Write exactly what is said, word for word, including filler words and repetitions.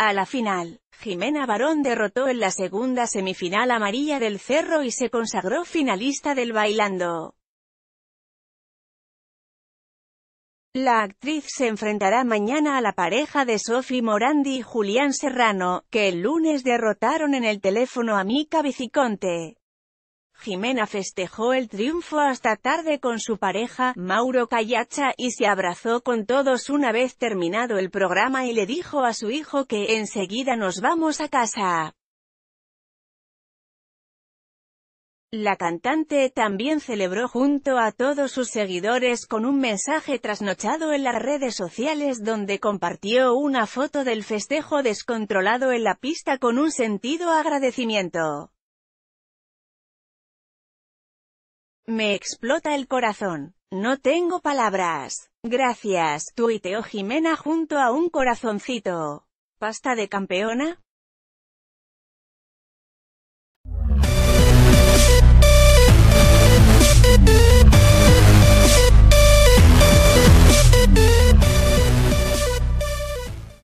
A la final, Jimena Barón derrotó en la segunda semifinal a María del Cerro y se consagró finalista del Bailando. La actriz se enfrentará mañana a la pareja de Sofi Morandi y Julián Serrano, que el lunes derrotaron en el teléfono a Mica Viciconte. Jimena festejó el triunfo hasta tarde con su pareja, Mauro Cayacha, y se abrazó con todos una vez terminado el programa y le dijo a su hijo que «enseguida nos vamos a casa». La cantante también celebró junto a todos sus seguidores con un mensaje trasnochado en las redes sociales donde compartió una foto del festejo descontrolado en la pista con un sentido agradecimiento. «Me explota el corazón. No tengo palabras. Gracias», tuiteó Jimena junto a un corazoncito. «¿Pasta de campeona?